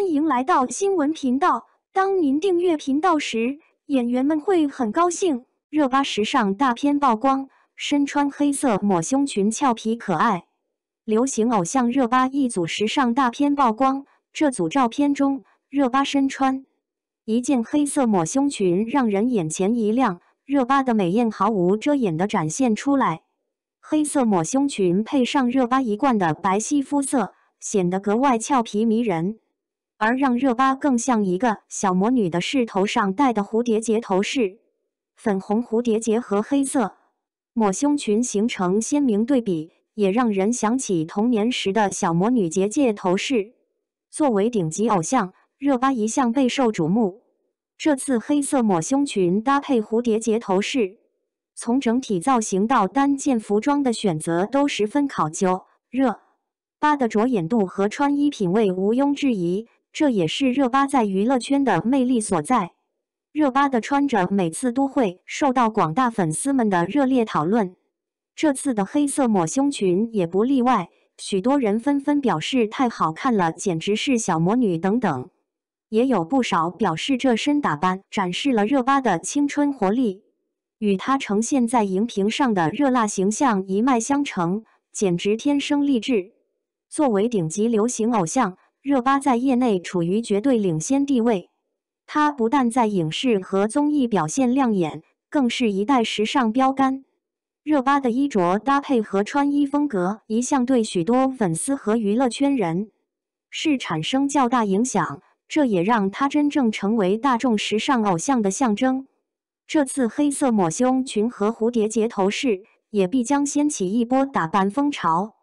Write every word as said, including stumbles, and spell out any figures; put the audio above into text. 欢迎来到新闻频道。当您订阅频道时，演员们会很高兴。热巴时尚大片曝光，身穿黑色抹胸裙，俏皮可爱。流行偶像热巴一组时尚大片曝光，这组照片中，热巴身穿一件黑色抹胸裙，让人眼前一亮。热巴的美艳毫无遮掩地展现出来。黑色抹胸裙配上热巴一贯的白皙肤色，显得格外俏皮迷人。而让热巴更像一个小魔女的是头上戴的蝴蝶结头饰，粉红蝴蝶结和黑色抹胸裙形成鲜明对比，也让人想起童年时的小魔女结界头饰。作为顶级偶像，热巴一向备受瞩目。这次黑色抹胸裙搭配蝴蝶结头饰，从整体造型到单件服装的选择都十分考究，热巴的着眼度和穿衣品味毋庸置疑，这也是热巴在娱乐圈的魅力所在。热巴的穿着每次都会受到广大粉丝们的热烈讨论，这次的黑色抹胸裙也不例外，许多人纷纷表示太好看了，简直是小魔女等等。也有不少表示这身打扮展示了热巴的青春活力，与她呈现在荧屏上的热辣形象一脉相承，简直天生丽质。作为顶级流行偶像，热巴在业内处于绝对领先地位。她不但在影视和综艺表现亮眼，更是一代时尚标杆。热巴的衣着搭配和穿衣风格一向对许多粉丝和娱乐圈人士产生较大影响。这也让她真正成为大众时尚偶像的象征。这次黑色抹胸裙和蝴蝶结头饰也必将掀起一波打扮风潮。